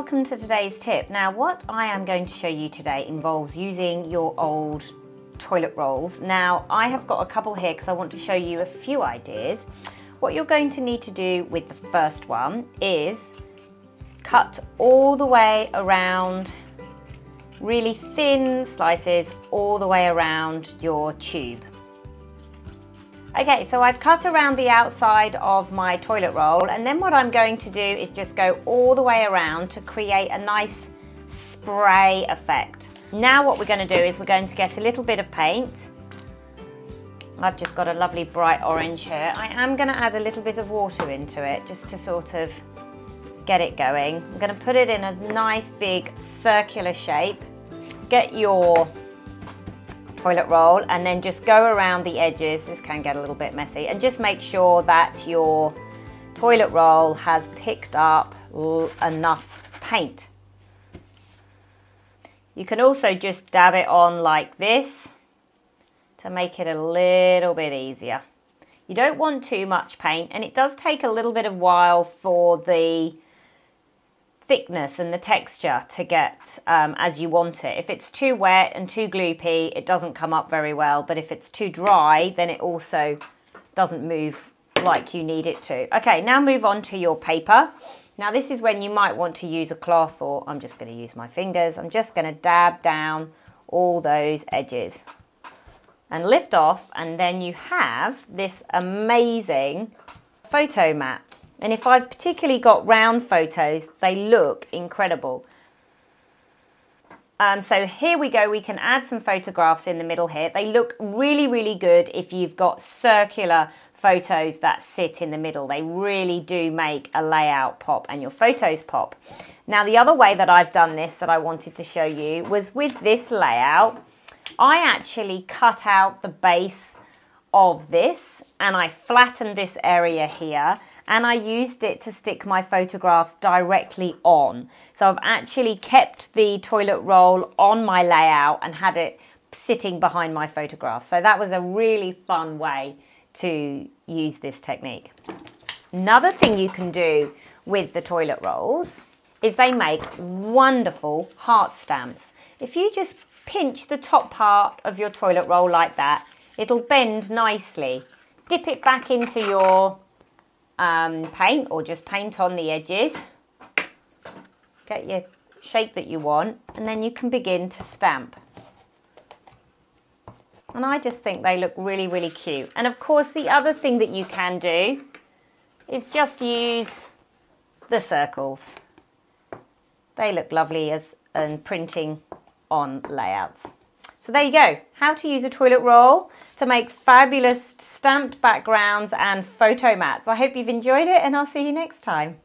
welcome to today's tip. Now what I am going to show you today involves using your old toilet rolls. Now I have got a couple here because I want to show you a few ideas. What you're going to need to do with the first one is cut all the way around, really thin slices all the way around your tube. Okay, so I've cut around the outside of my toilet roll, and then what I'm going to do is just go all the way around to create a nice spray effect. Now what we're going to do is we're going to get a little bit of paint. I've just got a lovely bright orange here. I am going to add a little bit of water into it just to sort of get it going. I'm going to put it in a nice big circular shape. Get your toilet roll and then just go around the edges. This can get a little bit messy, and just make sure that your toilet roll has picked up enough paint. You can also just dab it on like this to make it a little bit easier. You don't want too much paint, and it does take a little bit of while for the thickness and the texture to get as you want it. If it's too wet and too gloopy, it doesn't come up very well, but if it's too dry, then it also doesn't move like you need it to. Okay, now move on to your paper. Now this is when you might want to use a cloth, or I'm just going to use my fingers. I'm just going to dab down all those edges and lift off, and then you have this amazing photo mat. And if I've particularly got round photos, they look incredible. So here we go, we can add some photographs in the middle here. They look really, really good if you've got circular photos that sit in the middle. They really do make a layout pop and your photos pop. Now the other way that I've done this that I wanted to show you was with this layout. I actually cut out the base of this and I flattened this area here, and I used it to stick my photographs directly on. So I've actually kept the toilet roll on my layout and had it sitting behind my photograph. So that was a really fun way to use this technique. Another thing you can do with the toilet rolls is they make wonderful heart stamps. If you just pinch the top part of your toilet roll like that, it'll bend nicely. Dip it back into your paint, or just paint on the edges, get your shape that you want, and then you can begin to stamp. And I just think they look really, really cute. And of course the other thing that you can do is just use the circles. They look lovely as and printing on layouts. So there you go, how to use a toilet roll to make fabulous stamped backgrounds and photo mats. I hope you've enjoyed it, and I'll see you next time.